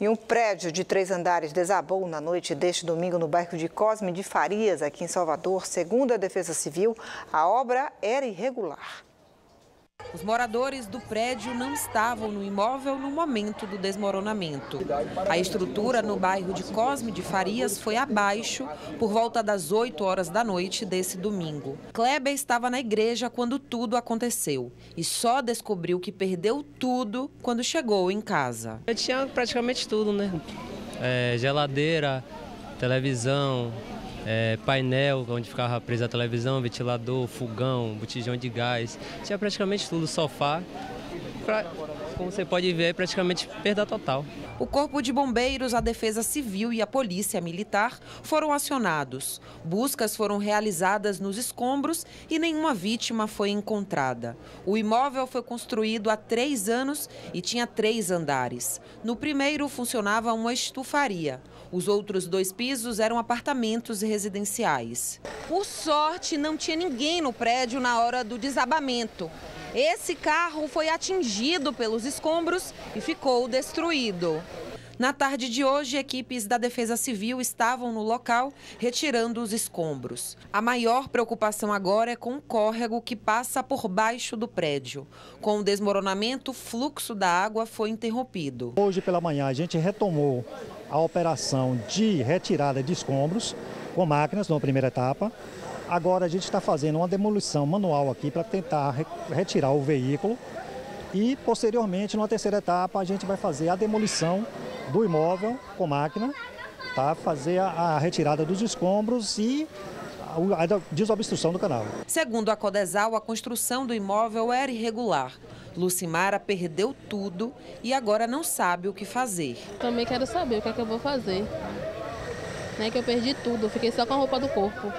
E um prédio de 3 andares desabou na noite deste domingo no bairro de Cosme de Farias, aqui em Salvador. Segundo a Defesa Civil, a obra era irregular. Os moradores do prédio não estavam no imóvel no momento do desmoronamento. A estrutura no bairro de Cosme de Farias foi abaixo por volta das 8 horas da noite desse domingo. Kleber estava na igreja quando tudo aconteceu e só descobriu que perdeu tudo quando chegou em casa. Eu tinha praticamente tudo, né? Geladeira, televisão, painel onde ficava presa a televisão, ventilador, fogão, botijão de gás, tinha praticamente tudo, sofá, como você pode ver, praticamente perda total. O Corpo de Bombeiros, a Defesa Civil e a Polícia Militar foram acionados. Buscas foram realizadas nos escombros e nenhuma vítima foi encontrada. O imóvel foi construído há 3 anos e tinha 3 andares. No primeiro funcionava uma estufaria. Os outros 2 pisos eram apartamentos residenciais. Por sorte, não tinha ninguém no prédio na hora do desabamento. Esse carro foi atingido pelos escombros e ficou destruído. Na tarde de hoje, equipes da Defesa Civil estavam no local retirando os escombros. A maior preocupação agora é com o córrego que passa por baixo do prédio. Com o desmoronamento, o fluxo da água foi interrompido. Hoje pela manhã a gente retomou a operação de retirada de escombros com máquinas na primeira etapa. Agora a gente está fazendo uma demolição manual aqui para tentar retirar o veículo e posteriormente, numa terceira etapa, a gente vai fazer a demolição do imóvel com máquina, tá? Fazer a retirada dos escombros e a desobstrução do canal. Segundo a Codesal, a construção do imóvel era irregular. Lucimara perdeu tudo e agora não sabe o que fazer. Também quero saber o que é que eu vou fazer. Né, que eu perdi tudo, eu fiquei só com a roupa do corpo.